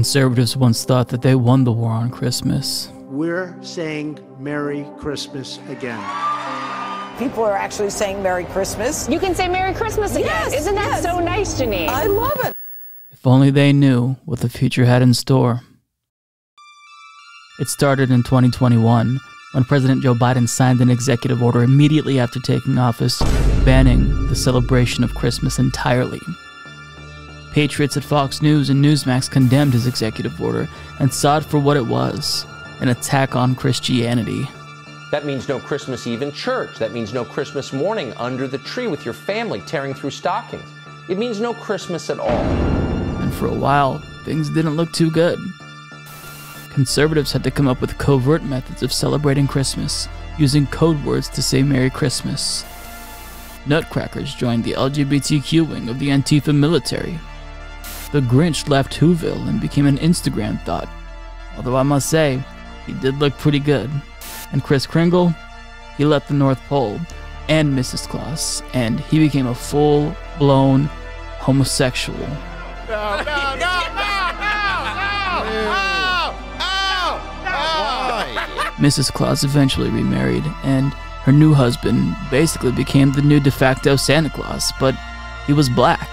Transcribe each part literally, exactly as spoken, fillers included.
conservatives once thought that they won the war on Christmas. We're saying Merry Christmas again. People are actually saying Merry Christmas. You can say Merry Christmas again. Yes, Isn't that yes. so nice, Janine? I love it. If only they knew what the future had in store. It started in twenty twenty-one when President Joe Biden signed an executive order immediately after taking office, banning the celebration of Christmas entirely. Patriots at Fox News and Newsmax condemned his executive order and saw it for what it was, an attack on Christianity. That means no Christmas Eve in church. That means no Christmas morning under the tree with your family tearing through stockings. It means no Christmas at all. And for a while, things didn't look too good. Conservatives had to come up with covert methods of celebrating Christmas, using code words to say Merry Christmas. Nutcrackers joined the L G B T Q wing of the Antifa military. The Grinch left Whoville and became an Instagram thought, although I must say, he did look pretty good. And Chris Kringle, he left the North Pole and Missus Claus, and he became a full-blown homosexual. No, no, no, no, no, no, no, no. Missus Claus eventually remarried, and her new husband basically became the new de facto Santa Claus, but he was black.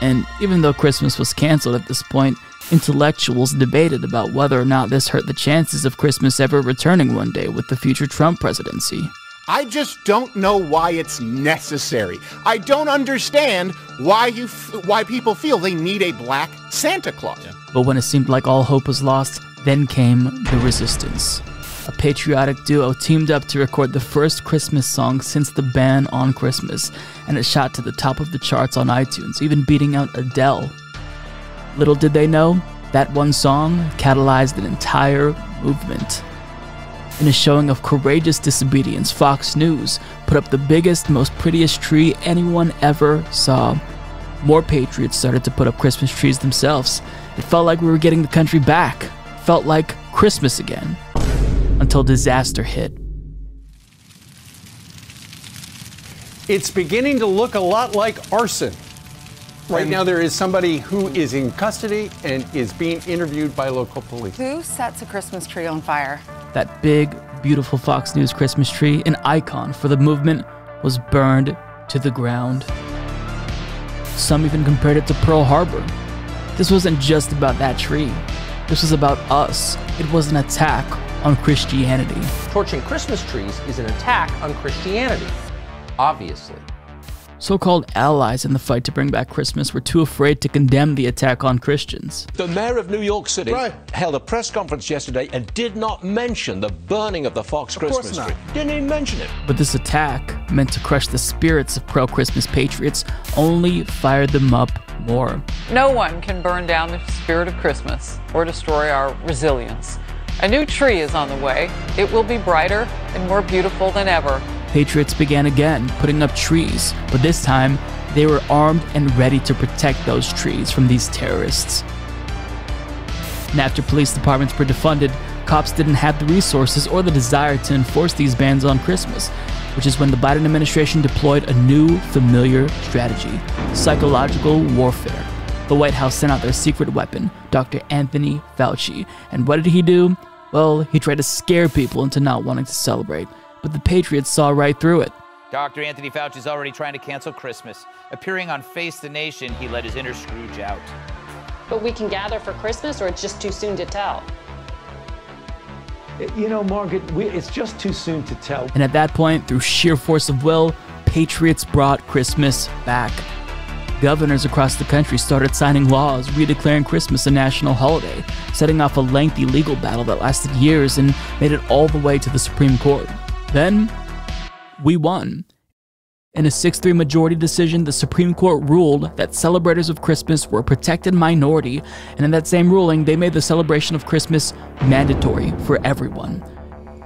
And even though Christmas was canceled at this point, intellectuals debated about whether or not this hurt the chances of Christmas ever returning one day with the future Trump presidency. I just don't know why it's necessary. I don't understand why you f why people feel they need a black Santa Claus. Yeah. But when it seemed like all hope was lost, then came the resistance. A patriotic duo teamed up to record the first Christmas song since the ban on Christmas, and it shot to the top of the charts on iTunes, even beating out Adele. Little did they know, that one song catalyzed an entire movement. In a showing of courageous disobedience, Fox News put up the biggest, most prettiest tree anyone ever saw. More patriots started to put up Christmas trees themselves. It felt like we were getting the country back. It felt like Christmas again. Until disaster hit. It's beginning to look a lot like arson. Right and now there is somebody who is in custody and is being interviewed by local police. Who sets a Christmas tree on fire? That big, beautiful Fox News Christmas tree, an icon for the movement, was burned to the ground. Some even compared it to Pearl Harbor. This wasn't just about that tree. This was about us. It was an attack on Christianity. Torching Christmas trees is an attack on Christianity, obviously. So-called allies in the fight to bring back Christmas were too afraid to condemn the attack on Christians. The mayor of New York City right. held a press conference yesterday and did not mention the burning of the Fox of Christmas tree. Didn't even mention it. But this attack, meant to crush the spirits of pro-Christmas patriots, only fired them up more. No one can burn down the spirit of Christmas or destroy our resilience. A new tree is on the way. It will be brighter and more beautiful than ever. Patriots began again, putting up trees, but this time, they were armed and ready to protect those trees from these terrorists. And after police departments were defunded, cops didn't have the resources or the desire to enforce these bans on Christmas, which is when the Biden administration deployed a new, familiar strategy, psychological warfare. The White House sent out their secret weapon, Doctor Anthony Fauci. And what did he do? Well, he tried to scare people into not wanting to celebrate. But the patriots saw right through it. Doctor Anthony Fauci is already trying to cancel Christmas. Appearing on Face the Nation, he let his inner Scrooge out. But we can gather for Christmas, or it's just too soon to tell? You know, Margaret, we, it's just too soon to tell. And at that point, through sheer force of will, patriots brought Christmas back. Governors across the country started signing laws redeclaring Christmas a national holiday, setting off a lengthy legal battle that lasted years and made it all the way to the Supreme Court. Then, we won. In a six three majority decision, the Supreme Court ruled that celebrators of Christmas were a protected minority, and in that same ruling, they made the celebration of Christmas mandatory for everyone.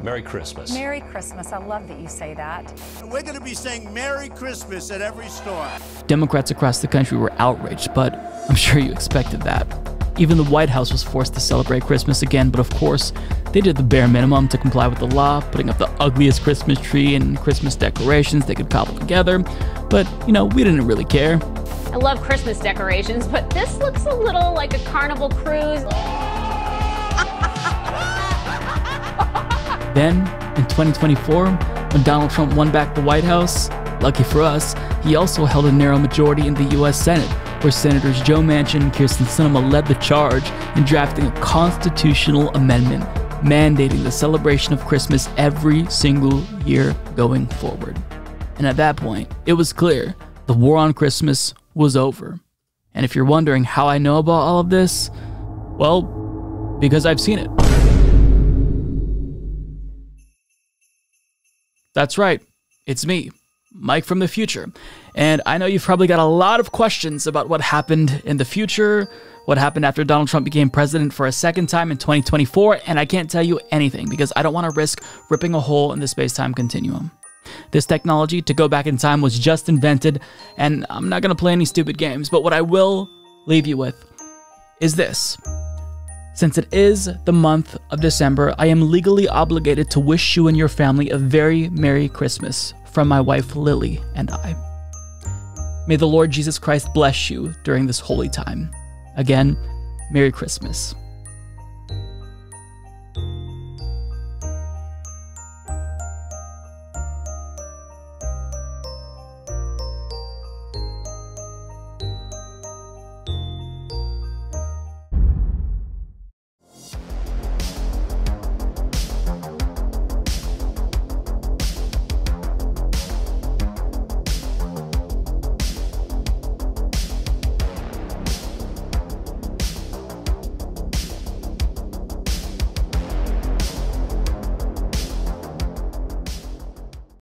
Merry Christmas. Merry Christmas. I love that you say that. We're going to be saying Merry Christmas at every store. Democrats across the country were outraged, but I'm sure you expected that. Even the White House was forced to celebrate Christmas again, but of course, they did the bare minimum to comply with the law, putting up the ugliest Christmas tree and Christmas decorations they could cobble together. But, you know, we didn't really care. I love Christmas decorations, but this looks a little like a carnival cruise. Then, in twenty twenty-four, when Donald Trump won back the White House, lucky for us, he also held a narrow majority in the U S Senate, where Senators Joe Manchin and Kyrsten Sinema led the charge in drafting a constitutional amendment mandating the celebration of Christmas every single year going forward. And at that point, it was clear the war on Christmas was over. And if you're wondering how I know about all of this, well, because I've seen it. That's right, it's me, Mike from the future. And I know you've probably got a lot of questions about what happened in the future, what happened after Donald Trump became president for a second time in twenty twenty-four, and I can't tell you anything because I don't want to risk ripping a hole in the space-time continuum. This technology to go back in time was just invented, and I'm not going to play any stupid games, but what I will leave you with is this. Since it is the month of December, I am legally obligated to wish you and your family a very Merry Christmas from my wife Lily and I. May the Lord Jesus Christ bless you during this holy time. Again, Merry Christmas.